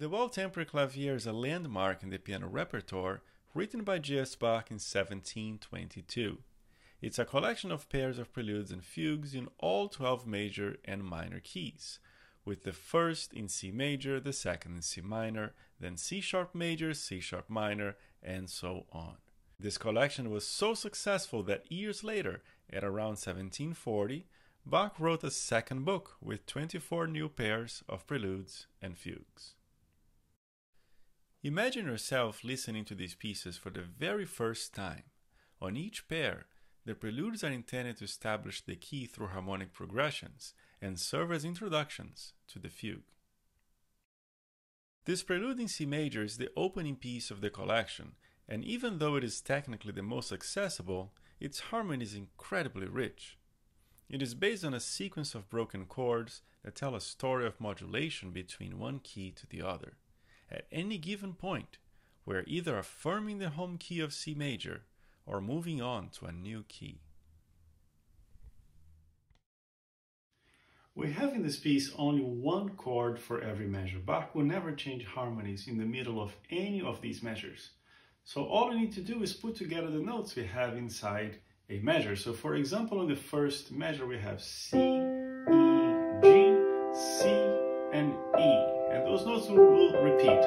The Well-Tempered Clavier is a landmark in the piano repertoire, written by J.S. Bach in 1722. It's a collection of pairs of preludes and fugues in all 12 major and minor keys, with the first in C major, the second in C minor, then C sharp major, C sharp minor, and so on. This collection was so successful that years later, at around 1740, Bach wrote a second book with 24 new pairs of preludes and fugues. Imagine yourself listening to these pieces for the very first time. On each pair, the preludes are intended to establish the key through harmonic progressions and serve as introductions to the fugue. This prelude in C major is the opening piece of the collection, and even though it is technically the most accessible, its harmony is incredibly rich. It is based on a sequence of broken chords that tell a story of modulation between one key to the other. At any given point, we're either affirming the home key of C major or moving on to a new key. We have in this piece only one chord for every measure. Bach will never change harmonies in the middle of any of these measures. So all we need to do is put together the notes we have inside a measure. So for example, in the first measure we have C, E, G, C, and E. And those notes will repeat.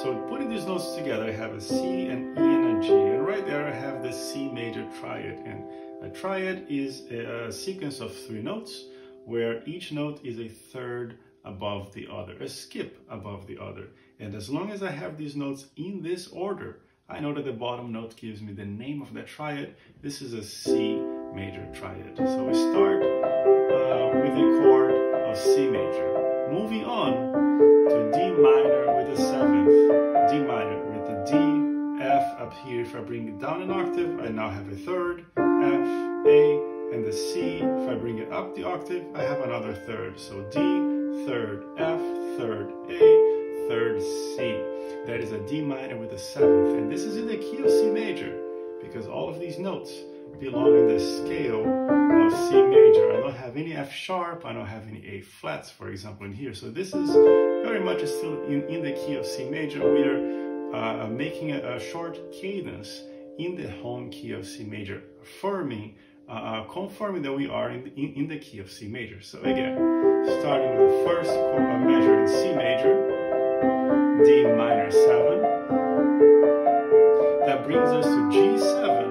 So putting these notes together, I have a C, an E, and a G. And right there I have the C major triad. And a triad is a sequence of three notes where each note is a third above the other, a skip above the other. And as long as I have these notes in this order, I know that the bottom note gives me the name of that triad. This is a C major triad. So we start with a chord of C major, moving on to D minor with a seventh, D minor with a D, F up here. If I bring it down an octave, I now have a third, F, A, and the C. If I bring it up the octave, I have another third. So D, third, F, third, A, third, C. That is a D minor with a seventh, and this is in the key of C major, because all of these notes belong in the scale of C major. I don't have any F sharp, I don't have any A flats, for example, in here. So this is very much still in the key of C major. We are making a short cadence in the home key of C major, affirming, confirming that we are in the key of C major. So again, starting with the first chord measure in C major, D minor 7, that brings us to G7,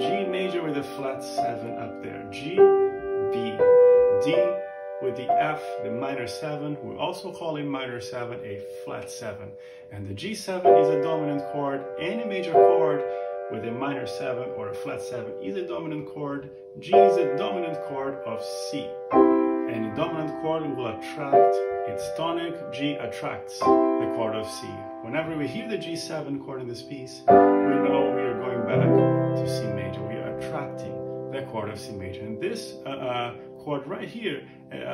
G major with a flat 7 up there, G, B, D with the F, the minor 7, we also call it minor 7, a flat 7, and the G7 is a dominant chord. Any major chord with a minor 7 or a flat 7 is a dominant chord. G is a dominant chord of C, and a dominant chord will attract its tonic. G attracts the chord of C. Whenever we hear the G7 chord in this piece, we know we are going back to C major. We are attracting the chord of C major. And this chord right here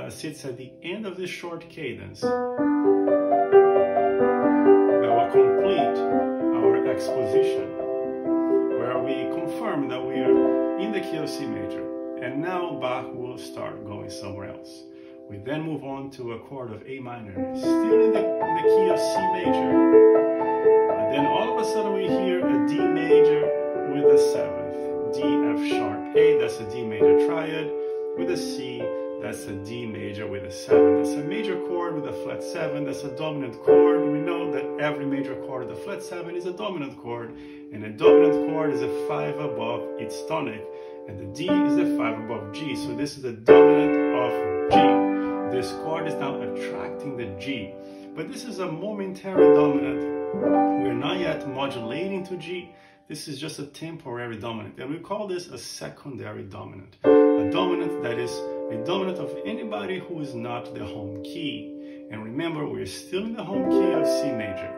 sits at the end of this short cadence that will complete our exposition, where we confirm that we are in the key of C major. And now Bach will start going somewhere else. We then move on to a chord of A minor, still in the key of C major. And then all of a sudden we hear a D major with a seventh, D, F sharp, A, that's a D major triad, with a C, that's a D major with a seven. That's a major chord with a flat seven, that's a dominant chord. We know that every major chord with a flat seven is a dominant chord, and a dominant chord is a five above its tonic. And the D is the 5 above G, so this is the dominant of G. This chord is now attracting the G, but this is a momentary dominant. We're not yet modulating to G, this is just a temporary dominant, and we call this a secondary dominant. A dominant that is a dominant of anybody who is not the home key. And remember, we're still in the home key of C major,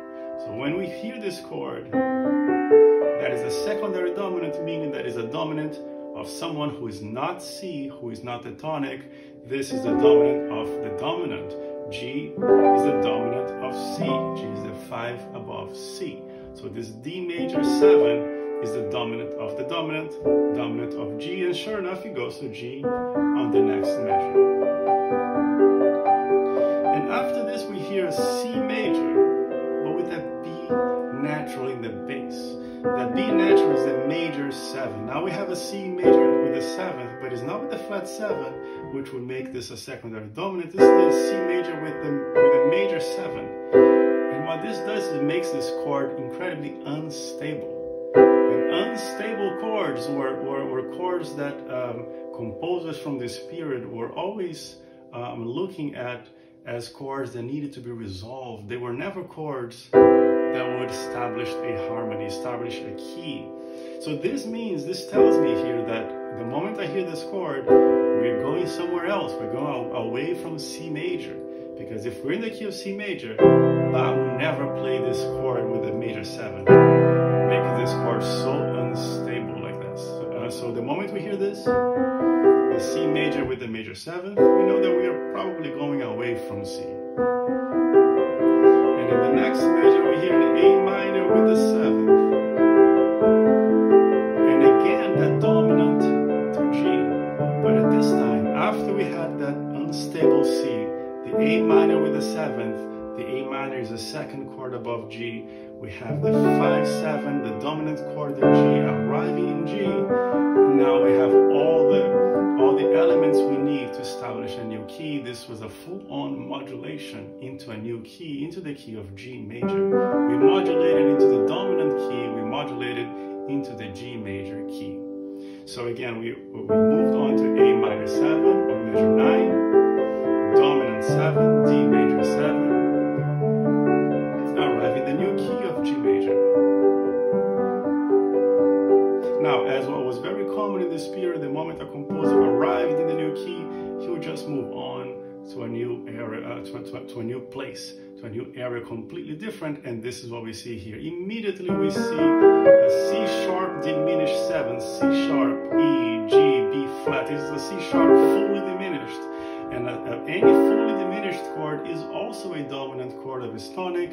so when we hear this chord, that is a secondary dominant, meaning that is a dominant of someone who is not C, who is not the tonic. This is the dominant of the dominant. G is the dominant of C. G is the 5 above C. So this D major 7 is the dominant of the dominant, dominant of G, and sure enough it goes to G on the next measure. And after a C major with a 7th, but it's not with the flat 7, which would make this a secondary dominant. This is C major with a major 7. And what this does is it makes this chord incredibly unstable. And unstable chords were chords that composers from this period were always looking at as chords that needed to be resolved. They were never chords that would establish a harmony, establish a key. So this means, this tells me here that the moment I hear this chord, we're going somewhere else. We're going away from C major. Because if we're in the key of C major, Bach will never play this chord with a major 7, making this chord so unstable like this. So the moment we hear this, the C major with the major 7, we know that we are probably going away from C. And in the next measure, we hear an A minor with the 7th. And again, that dominant to G. But at this time, after we had that unstable C, the A minor with the 7th, the A minor is the second chord above G. We have the 5-7, the dominant chord of G arriving in G. And now we have all the elements we need to establish a new key. This was a full-on modulation into a new key, into the key of G major. We modulated into the dominant key, we modulated into the G major key. So again, we moved on to A minor 7 or measure 9, dominant 7, D major 7, arriving the new key of G major. Now, as what was very common in this period, the moment a composer arrived in the new key, he would just move on to a new area, to a new place, to a new area completely different, and this is what we see here. Immediately we see a C-sharp diminished 7, C-sharp, E, G, B-flat. It's a C-sharp fully diminished, and any fully diminished chord is also a dominant chord of its tonic.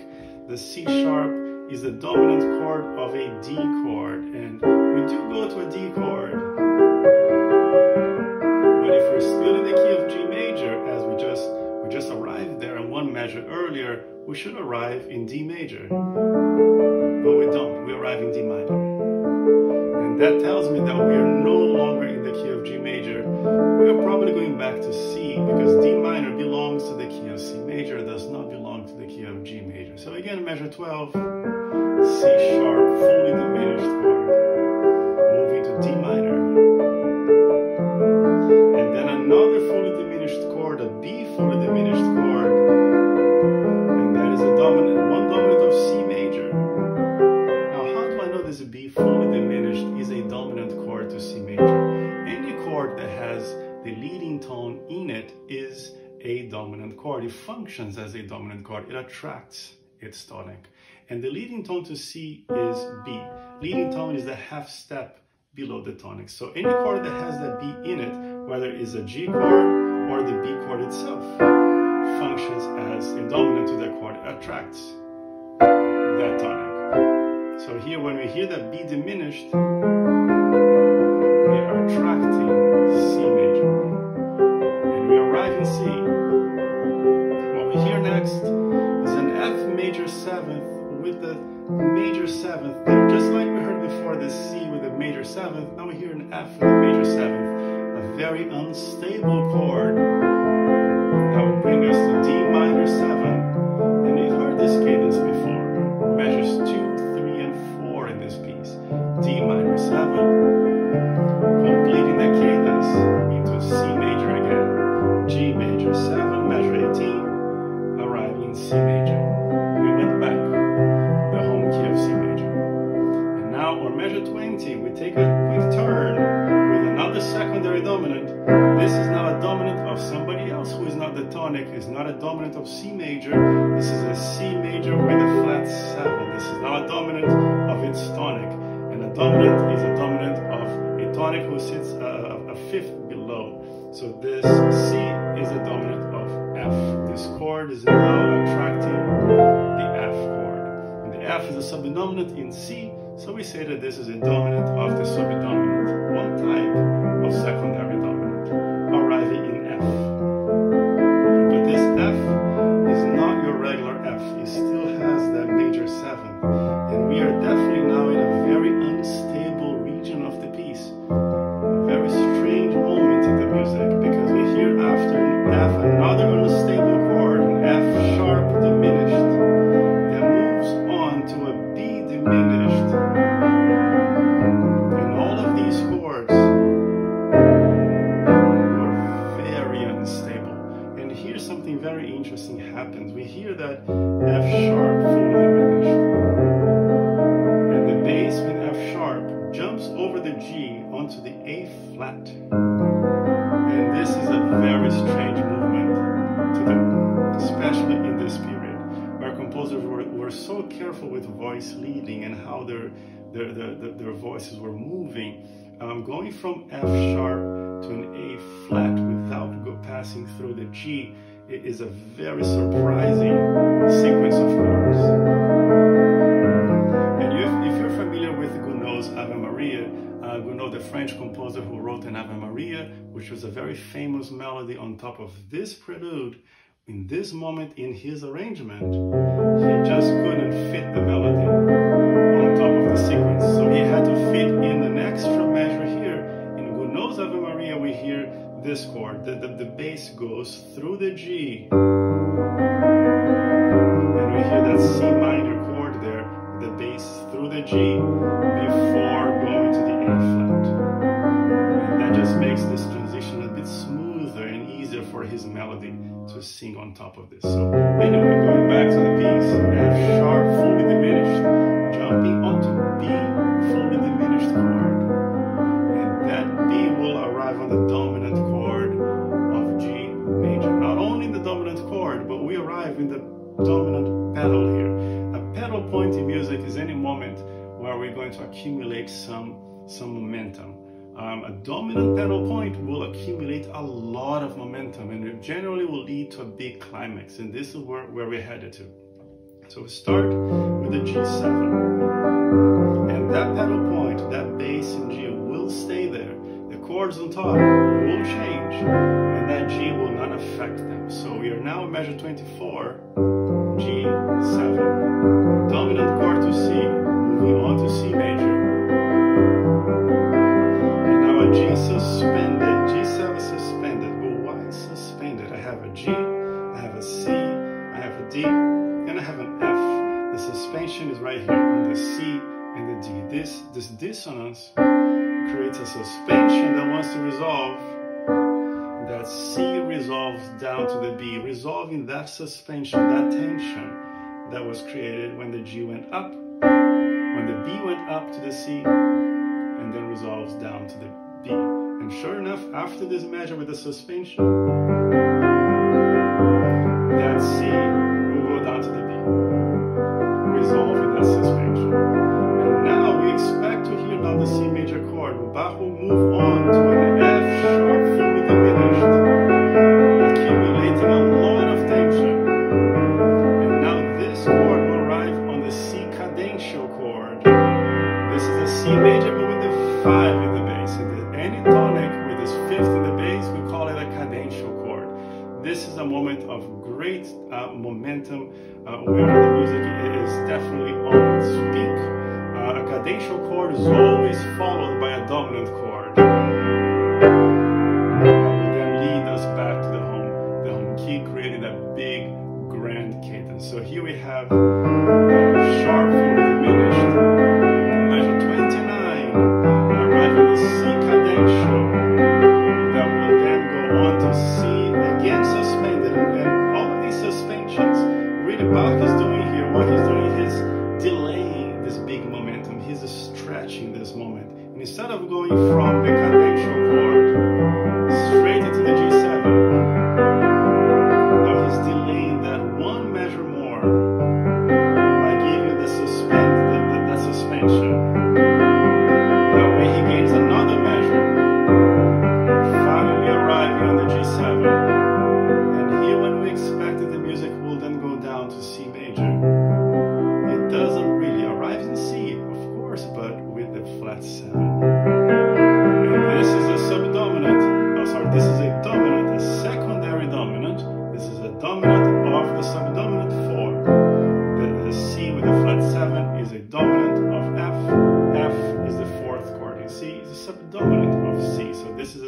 The C-sharp is the dominant chord of a D chord, and we do go to a D chord, but if we're still in the key of G major, as we just arrived there in one measure earlier, we should arrive in D major, but we don't, we arrive in D minor. And that tells me that we are no longer in the key of G major, we are probably going back to C, because D minor belongs to the key of C major, does not belong to the key of G major. So again, measure 12, C sharp, fully diminished chord, moving to D minor, and then another fully diminished chord, a B fully diminished chord, and that is a dominant, one dominant of C major. Now, how do I know this B fully diminished is a dominant chord to C major? Any chord that has the leading tone in it is a dominant chord. It functions as a dominant chord. It attracts its tonic. And the leading tone to C is B. Leading tone is the half step below the tonic. So any chord that has that B in it, whether it's a G chord or the B chord itself, functions as a dominant to that chord, attracts that tonic. So here, when we hear that B diminished, we are attracting C major, and we arrive in C. What we hear next is an F major 7th with the major 7th. And just like we heard before, the C with the major 7th, now we hear an F with the major 7th. A very unstable chord that will bring us to D minor 7, and you've heard this cadence before, measures 2, 3, and 4 in this piece. D minor 7, completing the cadence into C major again, G major 7, measure 18, arriving in C major. We went back, the home key of C major. And now on measure 20, we take a quick turn. Another secondary dominant. This is now a dominant of somebody else who is not the tonic. It's not a dominant of C major. This is a C major with a flat 7. This is now a dominant of its tonic. And a dominant is a dominant of a tonic who sits a 5th below. So this C is a dominant of F. This chord is now attracting the F chord. And the F is a subdominant in C. So we say that this is a dominant of the subdominant, one type of secondary dominant, arriving in F. But this F is not your regular F, it still has that major 7th. And we are definitely now in a very unstable region of the piece. very interesting happens. We hear that F sharp full diminished, and the bass with F sharp jumps over the G onto the A flat, and this is a very strange movement to do, especially in this period where composers were so careful with voice leading and how their voices were moving, going from F sharp to an A flat without passing through the G. It is a very surprising sequence of chords. And if you're familiar with Gounod's Ave Maria, Gounod, the French composer who wrote an Ave Maria, which was a very famous melody on top of this prelude, in this moment in his arrangement, he just couldn't fit the melody on top of the sequence. So he had to fit in the next measure here. In Gounod's Ave Maria, we hear this chord, the bass goes through the G, and we hear that C minor chord there, the bass through the G before going to the A flat, and that just makes this transition a bit smoother and easier for his melody to sing on top of this. So anyway, going back to the piece, F sharp fully diminished, jumping onto B fully diminished chord, and that B will arrive on the dominant chord but we arrive in the dominant pedal here. A pedal point in music is any moment where we're going to accumulate some momentum. A dominant pedal point will accumulate a lot of momentum, and it generally will lead to a big climax, and this is where we're headed to. So we start with the G7, and that pedal point, that bass in G will stay there. The chords on top will change, and that G will not affect them. So we are now at measure 24, G7, dominant chord to C, moving on to C major. And now a G suspended, G7 suspended. But why suspended? I have a G, I have a C, I have a D, and I have an F. The suspension is right here on the C and the D. This dissonance creates a suspension that wants to resolve. That C resolves down to the B, resolving that suspension, that tension that was created when the G went up, when the B went up to the C, and then resolves down to the B. And sure enough, after this measure with the suspension, that C will go down to the B, resolving that suspension. And now we expect to hear now the C major chord. Bach will move on to an F sharp fully diminished, accumulating a lot of tension. And now this chord will arrive on the C cadential chord. This is a C major but with a 5 in the bass. And any tonic with this 5th in the bass, we call it a cadential chord. This is a moment of great momentum where the music is definitely on its peak. A cadential chord is always followed by a dominant chord. So here we have sharp fully diminished, measure 29, arriving at C cadential, that will then go on to C again suspended, and all of these suspensions, really Bach is doing here, what he's doing is delaying this big momentum, he's stretching this moment, and instead of going from the cadential chord straight into the G7,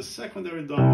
secondary dominant.